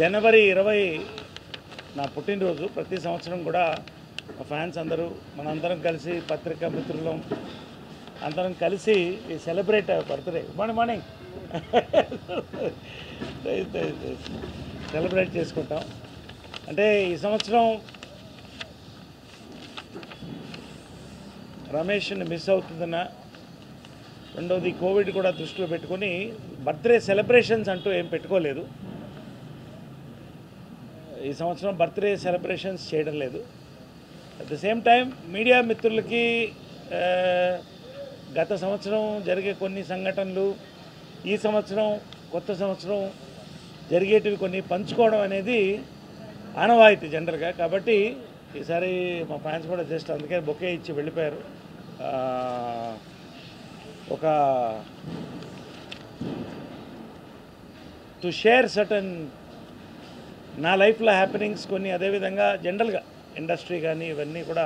January 20 నా పుట్టినరోజు ప్రతి సంవత్సరం కూడా ఫ్యాన్స్ అందరూ మనందరం కలిసి పత్రికా మిత్రులం అందరం కలిసి celebrate birthday morning morning celebrate చేసుకుంటాం అంటే ఈ సంవత్సరం రమేష్ని మిస్ అవుతుందన్న రెండోది కోవిడ్ కూడా దృష్టిలో పెట్టుకొని బర్త్డే సెలబ్రేషన్స్ అంటూ ఏం పెట్టుకోలేదు ఈ సంవత్సరం బర్త్డే సెలబ్రేషన్స్ చేయడం లేదు at the same time media మిత్రులకి గత సంవత్సరం జరిగే కొన్ని సంఘటనలు ఈ సంవత్సరం కొత్త సంవత్సరం జరిగేటివి కొన్ని పంచుకోవడం అనేది ఆనవాయితీ జనరల్గా కాబట్టి ఈసారి మా ఫ్యాన్స్ కూడా జస్ట్ అందుకే బొకే ఇచ్చి వెళ్ళిపోయారు ఒక టు షేర్ సర్టన్ నా లైఫ్లో హ్యాపెనింగ్స్ కొన్ని అదేవిధంగా జనరల్గా ఇండస్ట్రీ కానీ ఇవన్నీ కూడా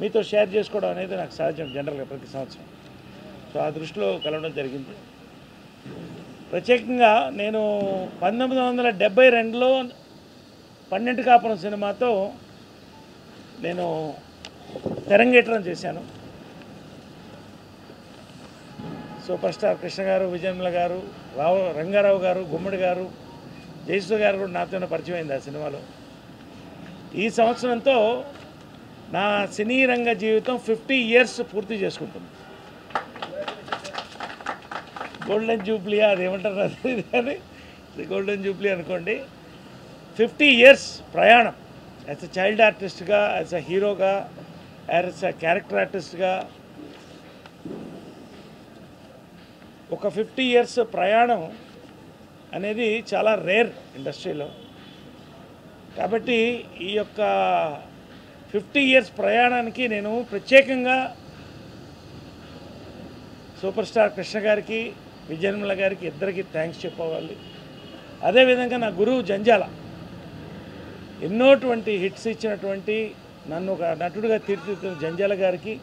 మీతో షేర్ చేసుకోవడం అనేది నాకు సహజం జనరల్గా ప్రతి సంవత్సరం సో ఆ దృష్టిలో కలవడం జరిగింది ప్రత్యేకంగా నేను 1972లో 12 కాపురం సినిమాతో నేను తెరంగేట్రం చేశాను సూపర్ స్టార్ కృష్ణ గారు విజయమ్ల గారు రంగారావు గారు గుమ్మడి గారు జయసు గారు కూడా నాతోనే పరిచయం అయింది ఆ సినిమాలో ఈ సంవత్సరంతో నా సినీ రంగ జీవితం 50 years పూర్తి చేసుకుంటుంది గోల్డెన్ జూబ్లీ అదేమంటారు అది కానీ గోల్డెన్ జూబ్లీ అనుకోండి 50 years ప్రయాణం యాజ్ అ చైల్డ్ ఆర్టిస్ట్గా యాజ్ అ హీరోగా యాజ్ అ క్యారెక్టర్ ఆర్టిస్ట్గా ఒక 50 years ప్రయాణం అనేది చాలా రేర్ ఇండస్ట్రీలో కాబట్టి ఈ యొక్క 50 years ప్రయాణానికి నేను ప్రత్యేకంగా సూపర్ స్టార్ కృష్ణ గారికి విజయనిర్మల గారికి ఇద్దరికి థ్యాంక్స్ చెప్పుకోవాలి అదేవిధంగా నా గురువు జంజాల ఎన్నోటువంటి హిట్స్ ఇచ్చినటువంటి నన్ను ఒక నటుడిగా తీర్చిదిద్దిన జంజాల గారికి